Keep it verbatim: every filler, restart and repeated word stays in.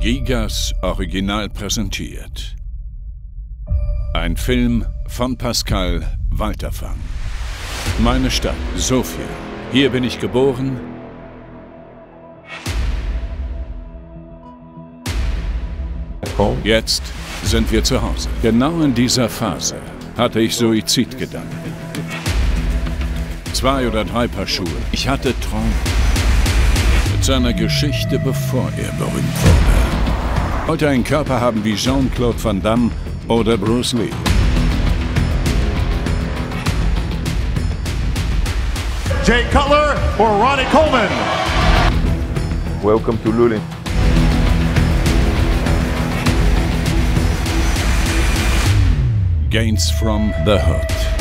Gigas Original präsentiert. Ein Film von Pascal Walterfang. Meine Stadt, Sofia. Hier bin ich geboren. Jetzt sind wir zu Hause. Genau in dieser Phase hatte ich Suizidgedanken. Zwei oder drei Paar Schuhe. Ich hatte Träume. Mit seiner Geschichte, bevor er berühmt wurde. Ich wollte einen Körper haben wie Jean-Claude Van Damme oder Bruce Lee. Jay Cutler or Ronnie Coleman. Welcome to Lulin. Gains from the Hood.